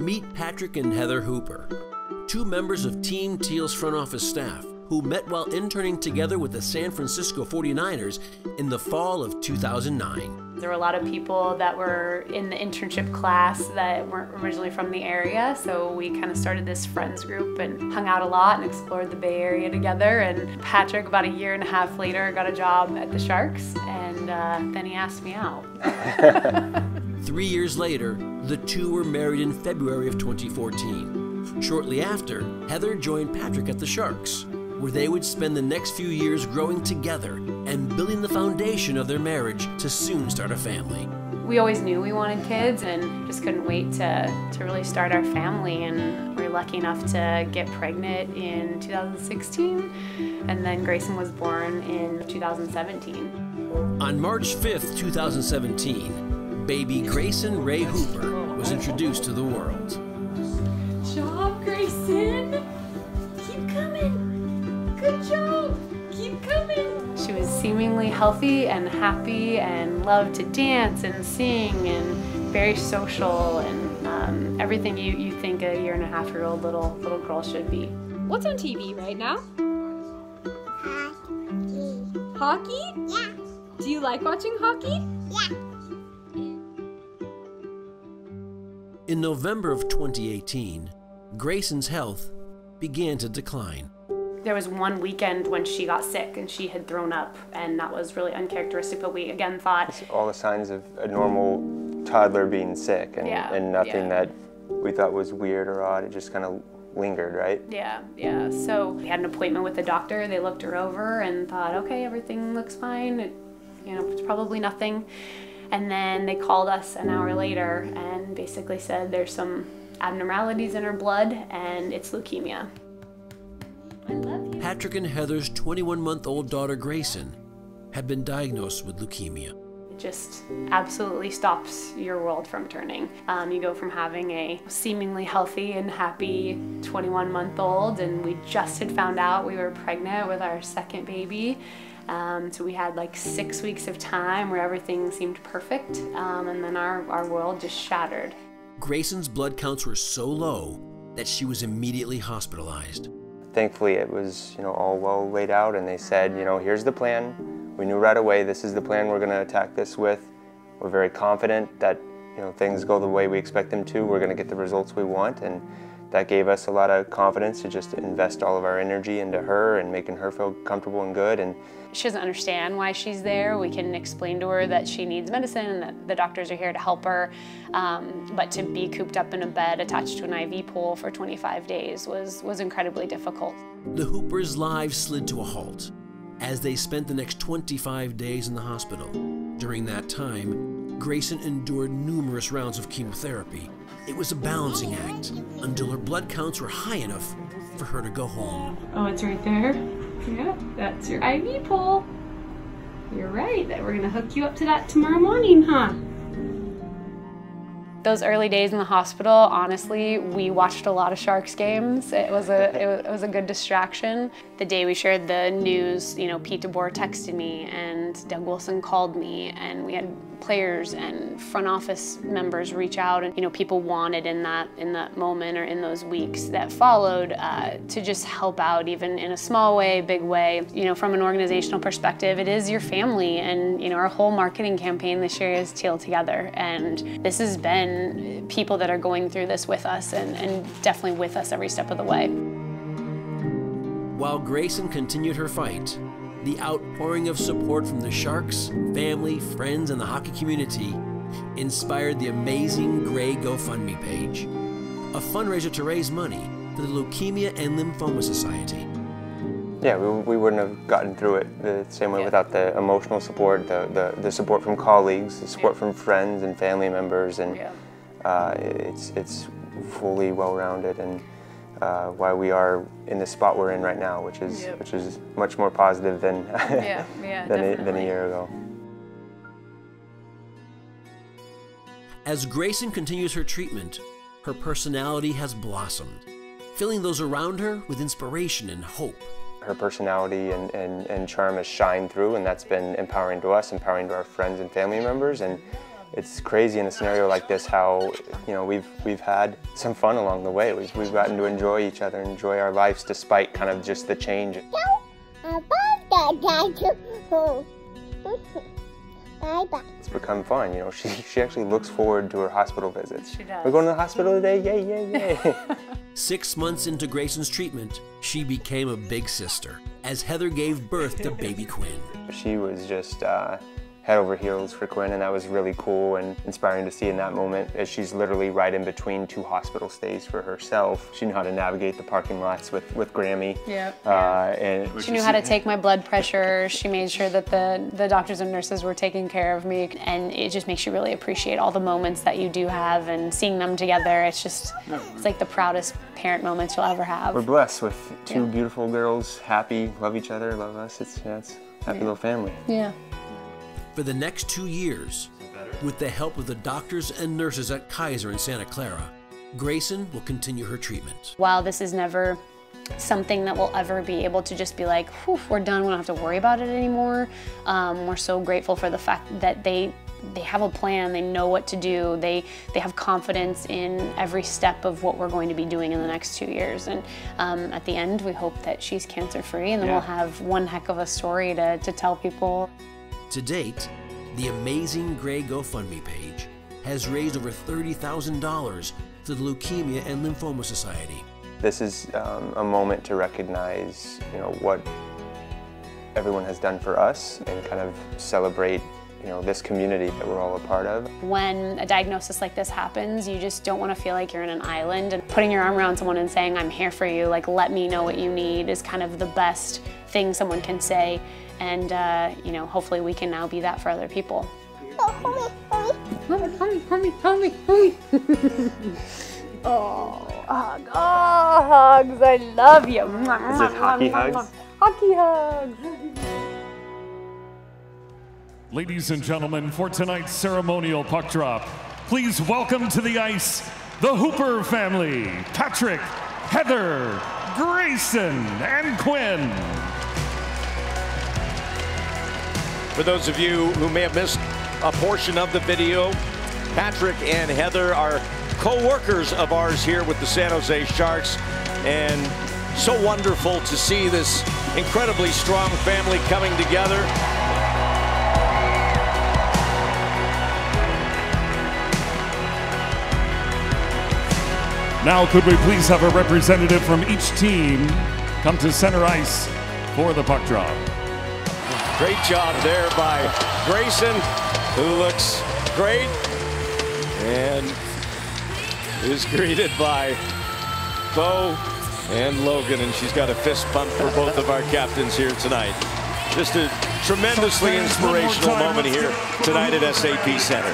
Meet Patrick and Heather Hooper, two members of Team Teal's front office staff who met while interning together with the San Francisco 49ers in the fall of 2009. There were a lot of people that were in the internship class that weren't originally from the area, so we kind of started this friends group and hung out a lot and explored the Bay Area together. And Patrick, about 1.5 years later, got a job at the Sharks, and then he asked me out. 3 years later, the two were married in February of 2014. Shortly after, Heather joined Patrick at the Sharks, where they would spend the next few years growing together and building the foundation of their marriage to soon start a family. We always knew we wanted kids and just couldn't wait to really start our family, and we were lucky enough to get pregnant in 2016, and then Grayson was born in 2017. On March 5th, 2017, baby Grayson Ray Hooper was introduced to the world. Good job, Grayson! Keep coming! Good job! Keep coming! She was seemingly healthy and happy and loved to dance and sing and very social and everything you think a 1.5-year-old little girl should be. What's on TV right now? Hockey. Hockey? Yeah. Do you like watching hockey? Yeah. In November of 2018, Grayson's health began to decline. There was one weekend when she got sick and she had thrown up, and that was really uncharacteristic, but we again thought... all the signs of a normal toddler being sick, and, yeah, and nothing that we thought was weird or odd. It just kind of lingered, right? Yeah, yeah. So we had an appointment with the doctor. They looked her over and thought, okay, everything looks fine. It, you know, it's probably nothing. And then they called us an hour later and basically said there's some abnormalities in her blood and it's leukemia. Patrick and Heather's 21-month-old daughter Grayson had been diagnosed with leukemia. It just absolutely stops your world from turning. You go from having a seemingly healthy and happy 21-month-old, and we just had found out we were pregnant with our second baby. So we had like 6 weeks of time where everything seemed perfect, and then our world just shattered. Grayson's blood counts were so low that she was immediately hospitalized. Thankfully, it was, you know, all well laid out, and they said, you know, here's the plan. We knew right away this is the plan we're going to attack this with. We're very confident that, you know, things go the way we expect them to. We're going to get the results we want, and that gave us a lot of confidence to just invest all of our energy into her and making her feel comfortable and good. And she doesn't understand why she's there. We can explain to her that she needs medicine and that the doctors are here to help her. But to be cooped up in a bed attached to an IV pole for 25 days was incredibly difficult. The Hoopers' lives slid to a halt as they spent the next 25 days in the hospital. During that time, Grayson endured numerous rounds of chemotherapy. It was a balancing act until her blood counts were high enough for her to go home. Oh, it's right there. Yeah, that's your IV pole. You're right, that we're gonna hook you up to that tomorrow morning, huh? Those early days in the hospital, honestly, we watched a lot of Sharks games. It was a good distraction. The day we shared the news, you know, Pete DeBoer texted me and Doug Wilson called me, and we had players and front office members reach out, and, you know, people wanted in that moment or in those weeks that followed to just help out, even in a small way, big way. You know, from an organizational perspective, it is your family, and, you know, our whole marketing campaign this year is Teal Together, and this has been people that are going through this with us, and definitely with us every step of the way. While Grayson continued her fight, the outpouring of support from the Sharks, family, friends, and the hockey community inspired the amazing Gray GoFundMe page, a fundraiser to raise money for the Leukemia and Lymphoma Society. Yeah, we wouldn't have gotten through it the same way without the emotional support, the support from colleagues, the support from friends and family members, and it's fully well-rounded, and why we are in the spot we're in right now, which is much more positive than than a year ago. As Grayson continues her treatment, her personality has blossomed, filling those around her with inspiration and hope. Her personality and charm has shined through, and that's been empowering to us, empowering to our friends and family members, and It's crazy in a scenario like this how, you know, we've had some fun along the way. We've gotten to enjoy each other, enjoy our lives despite kind of just the change. It's become fun, you know. She actually looks forward to her hospital visits. She does. We're going to the hospital today, yay, yay, yay. 6 months into Grayson's treatment, she became a big sister as Heather gave birth to baby Quinn. She was just head over heels for Quinn, and that was really cool and inspiring to see in that moment, as she's literally right in between two hospital stays for herself. She knew how to navigate the parking lots with Grammy. Yeah. And she knew how to take my blood pressure. She made sure that the doctors and nurses were taking care of me, and it just makes you really appreciate all the moments that you do have, and seeing them together, it's just, it's like the proudest parent moments you'll ever have. We're blessed with two beautiful girls, happy, love each other, love us. It's a happy little family. Yeah. For the next 2 years, with the help of the doctors and nurses at Kaiser in Santa Clara, Grayson will continue her treatment. While this is never something that we'll ever be able to just be like, whew, we're done, we don't have to worry about it anymore, we're so grateful for the fact that they have a plan, they know what to do, they have confidence in every step of what we're going to be doing in the next 2 years. And at the end, we hope that she's cancer-free, and then we'll have one heck of a story to tell people. To date, the amazing Gray GoFundMe page has raised over $30,000 to the Leukemia and Lymphoma Society. This is a moment to recognize, you know, what everyone has done for us, and kind of celebrate, you know, this community that we're all a part of. When a diagnosis like this happens, you just don't want to feel like you're in an island, and putting your arm around someone and saying, I'm here for you, like, let me know what you need, is kind of the best thing someone can say. And, you know, hopefully we can now be that for other people. Oh, hug. Oh, hugs. I love you. Is it hockey hugs? Hockey hugs. Ladies and gentlemen, for tonight's ceremonial puck drop, please welcome to the ice the Hooper family, Patrick, Heather, Grayson, and Quinn. For those of you who may have missed a portion of the video, Patrick and Heather are co-workers of ours here with the San Jose Sharks, and so wonderful to see this incredibly strong family coming together. Now could we please have a representative from each team come to center ice for the puck drop. Great job there by Grayson, who looks great and is greeted by Bo and Logan, and she's got a fist bump for both of our captains here tonight. Just a tremendously inspirational moment here tonight at SAP Center.